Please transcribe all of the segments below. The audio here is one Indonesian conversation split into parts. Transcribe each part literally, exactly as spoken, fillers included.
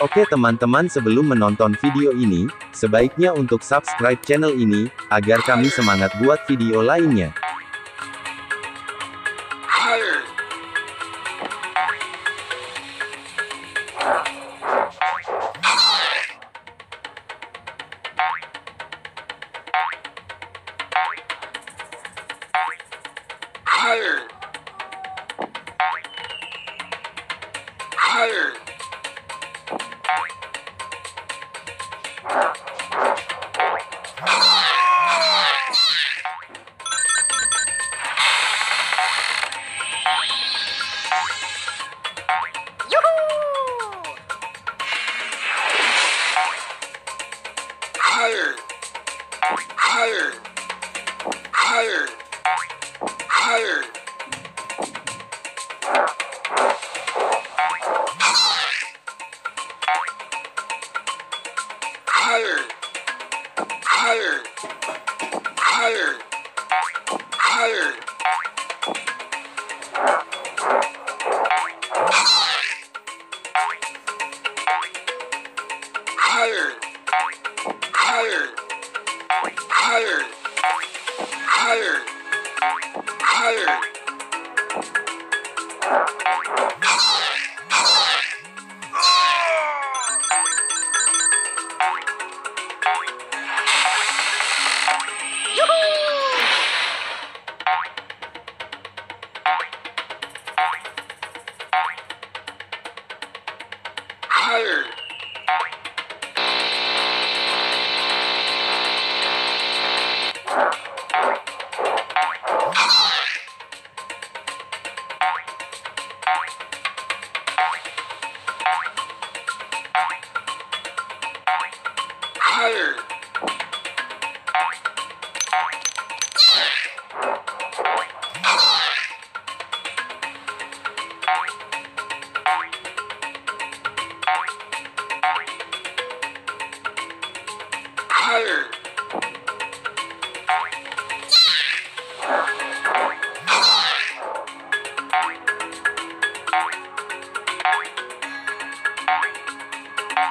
Oke teman-teman, sebelum menonton video ini, sebaiknya untuk subscribe channel ini, agar kami semangat buat video lainnya. Higher, higher, higher, higher, higher. Higher, higher, higher, higher, higher, higher, higher, higher, higher. Higher, higher. Higher, higher, higher. Hey! Hey! Higher. Higher,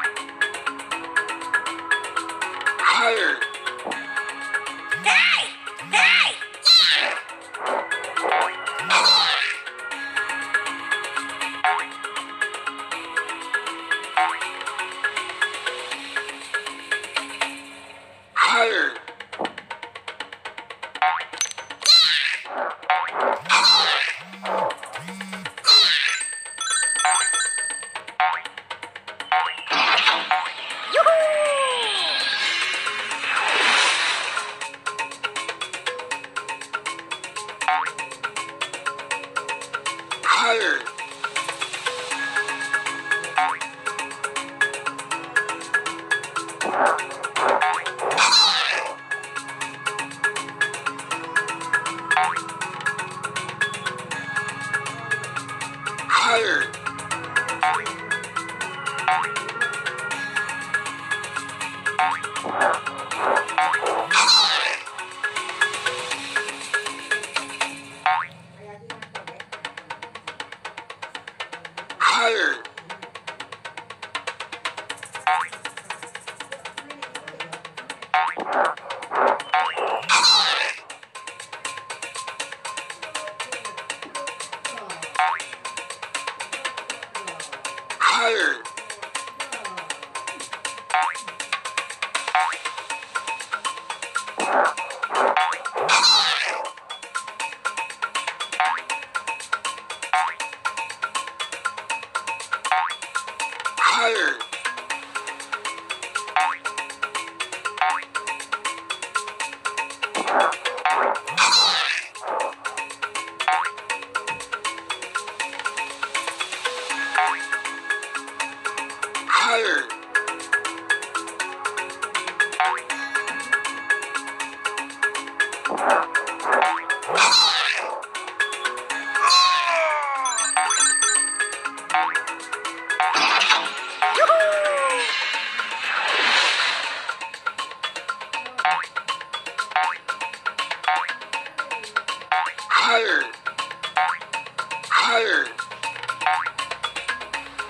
higher,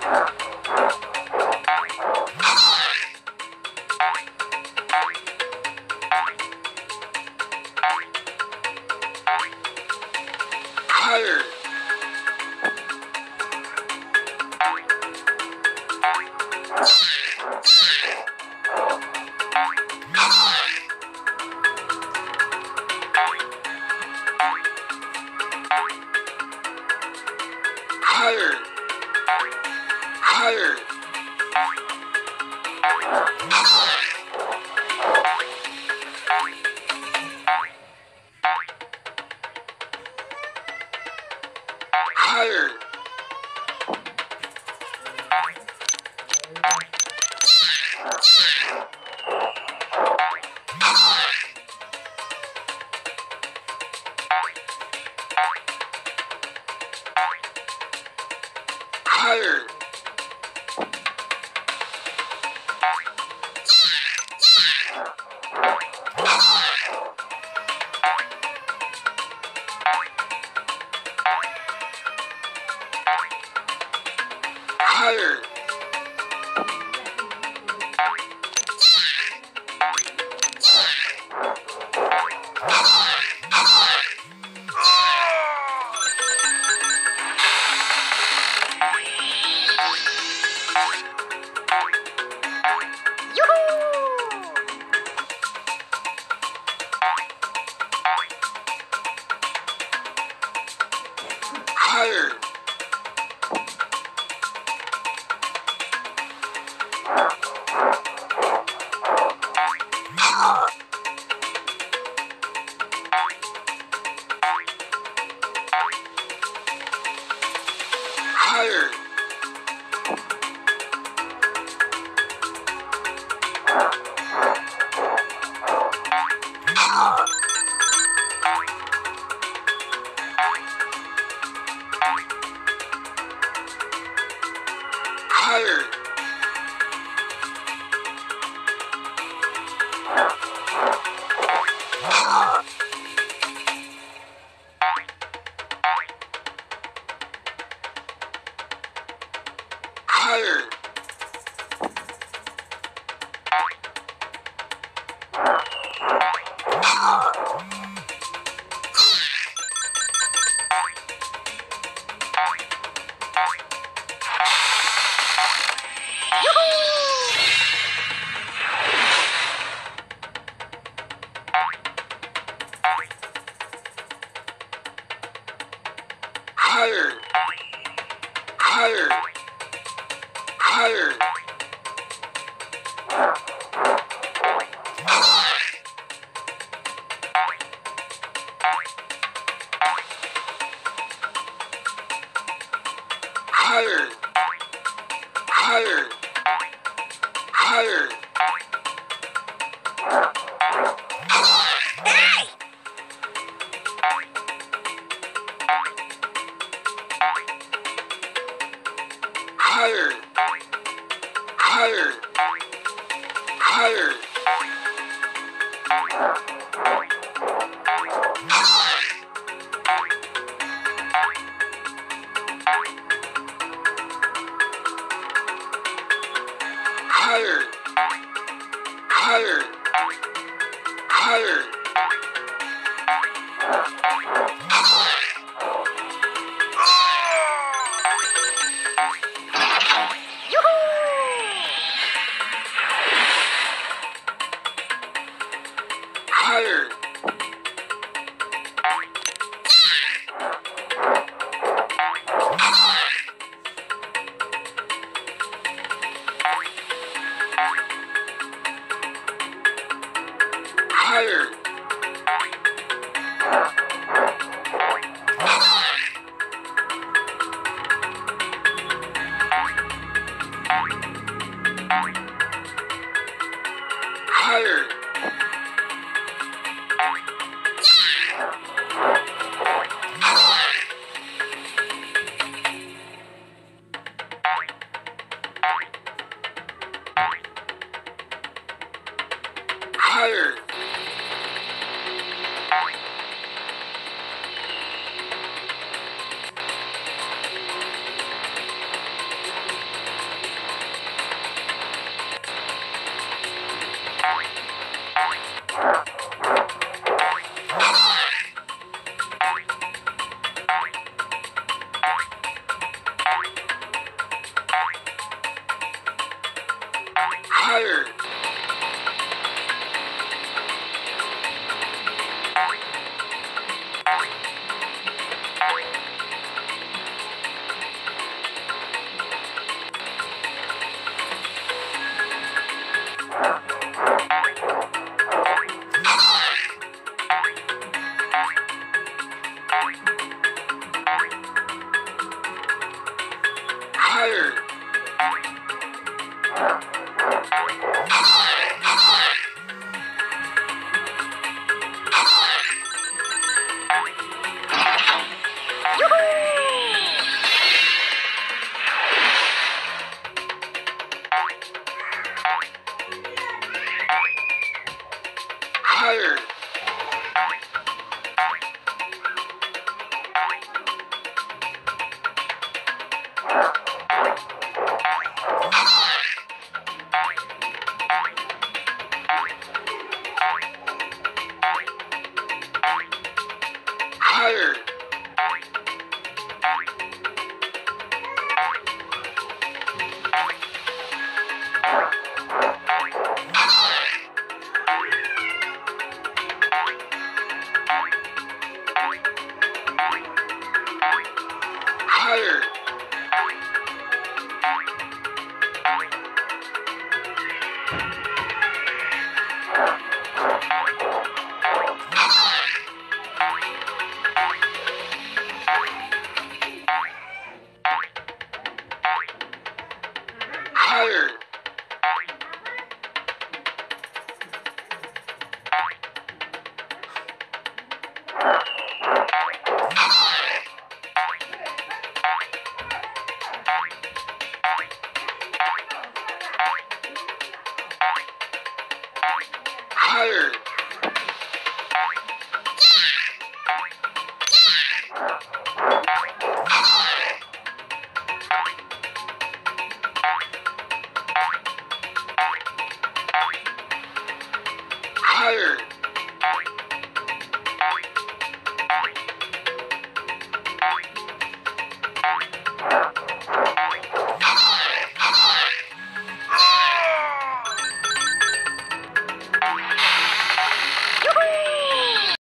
higher, higher, higher, higher, higher, higher. Higher.